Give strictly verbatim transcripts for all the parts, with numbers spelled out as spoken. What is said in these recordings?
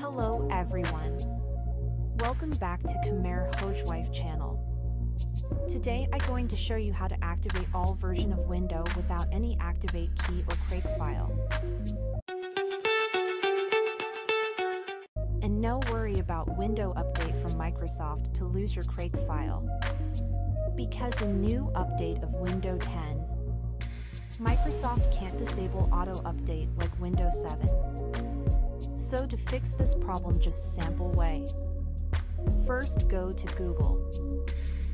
Hello everyone. Welcome back to Khmer Hojwife channel. Today I'm going to show you how to activate all version of window without any activate key or create file. And no worry about window update from Microsoft to lose your create file. Because a new update of Windows ten, Microsoft can't disable auto update like Windows seven. So to fix this problem, just sample way. First go to Google.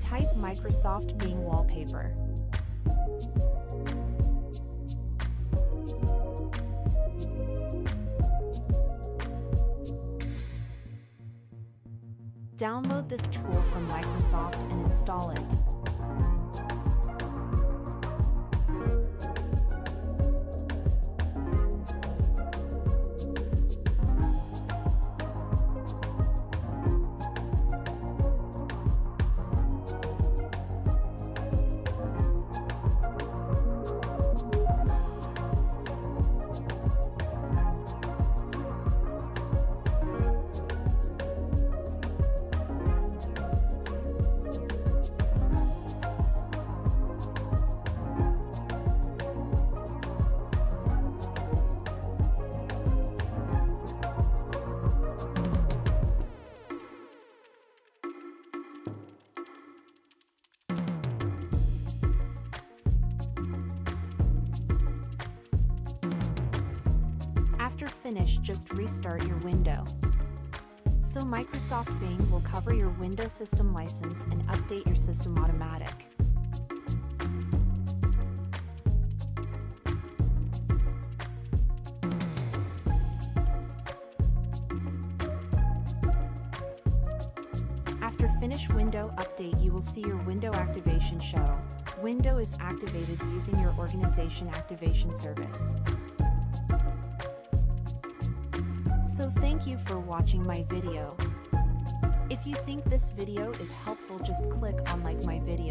Type Microsoft Bing wallpaper. Download this tool from Microsoft and install it. After finish, just restart your window. So Microsoft Bing will cover your Windows system license and update your system automatic. After finish window update, you will see your window activation show. Window is activated using your organization activation service. So thank you for watching my video. If you think this video is helpful, just click on like my video.